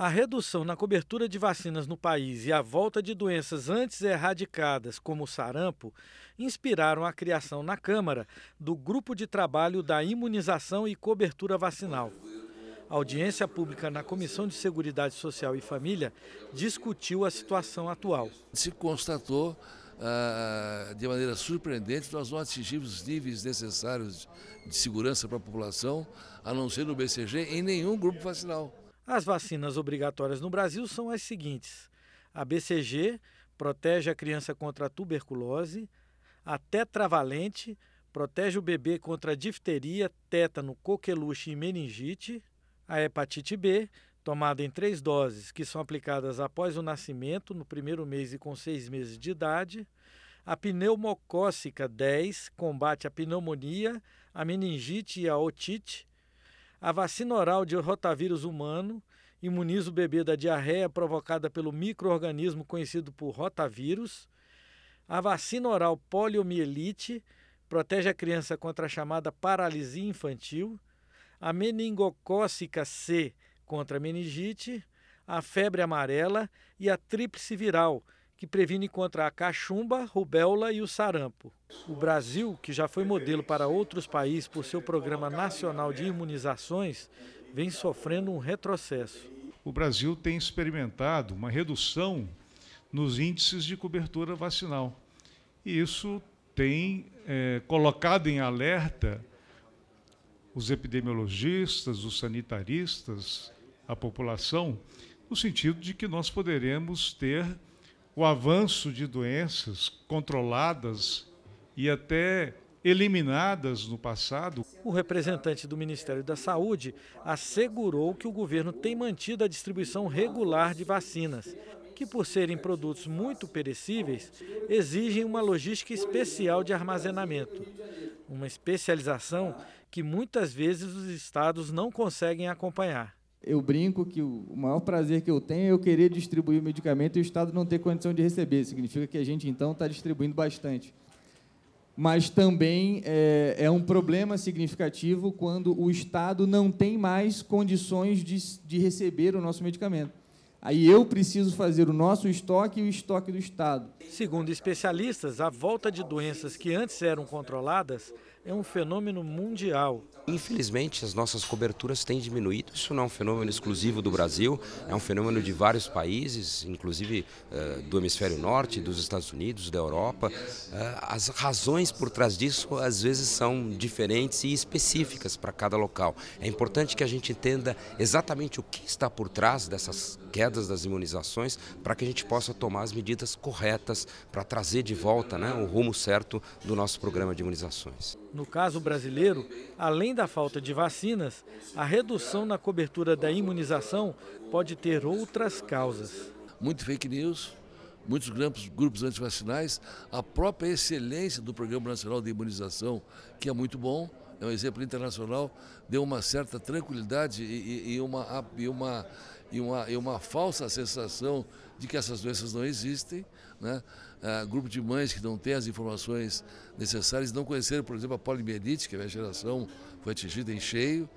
A redução na cobertura de vacinas no país e a volta de doenças antes erradicadas, como o sarampo, inspiraram a criação na Câmara do Grupo de Trabalho da Imunização e Cobertura Vacinal. A audiência pública na Comissão de Seguridade Social e Família discutiu a situação atual. Se constatou, de maneira surpreendente, nós não atingimos os níveis necessários de segurança para a população, a não ser no BCG, em nenhum grupo vacinal. As vacinas obrigatórias no Brasil são as seguintes: a BCG protege a criança contra a tuberculose, a tetravalente protege o bebê contra a difteria, tétano, coqueluche e meningite, a hepatite B, tomada em 3 doses, que são aplicadas após o nascimento, no primeiro mês e com 6 meses de idade, a pneumocócica 10, combate a pneumonia, a meningite e a otite, a vacina oral de rotavírus humano, imuniza o bebê da diarreia provocada pelo micro-organismo conhecido por rotavírus, a vacina oral poliomielite, protege a criança contra a chamada paralisia infantil, a meningocócica C contra a meningite, a febre amarela e a tríplice viral, que previne contra a cachumba, rubéola e o sarampo. O Brasil, que já foi modelo para outros países por seu Programa Nacional de Imunizações, vem sofrendo um retrocesso. O Brasil tem experimentado uma redução nos índices de cobertura vacinal. E isso tem colocado em alerta os epidemiologistas, os sanitaristas, a população, no sentido de que nós poderemos ter o avanço de doenças controladas e até eliminadas no passado. O representante do Ministério da Saúde assegurou que o governo tem mantido a distribuição regular de vacinas, que, por serem produtos muito perecíveis, exigem uma logística especial de armazenamento, uma especialização que muitas vezes os estados não conseguem acompanhar. Eu brinco que o maior prazer que eu tenho é eu querer distribuir o medicamento e o estado não ter condição de receber. Significa que a gente, então, está distribuindo bastante. Mas também é um problema significativo quando o estado não tem mais condições de receber o nosso medicamento. Aí eu preciso fazer o nosso estoque e o estoque do estado. Segundo especialistas, a volta de doenças que antes eram controladas é um fenômeno mundial. Infelizmente, as nossas coberturas têm diminuído. Isso não é um fenômeno exclusivo do Brasil, é um fenômeno de vários países, inclusive do hemisfério norte, dos Estados Unidos, da Europa. As razões por trás disso, às vezes, são diferentes e específicas para cada local. É importante que a gente entenda exatamente o que está por trás dessas questões das imunizações, para que a gente possa tomar as medidas corretas para trazer de volta o rumo certo do nosso programa de imunizações. No caso brasileiro, além da falta de vacinas, a redução na cobertura da imunização pode ter outras causas. Muito fake news, muitos grupos antivacinais, a própria excelência do Programa Nacional de Imunização, que é muito bom, é um exemplo internacional, deu uma certa tranquilidade e uma falsa sensação de que essas doenças não existem, né? Grupo de mães que não tem as informações necessárias, não conheceram, por exemplo, a poliomielite, que a minha geração foi atingida em cheio.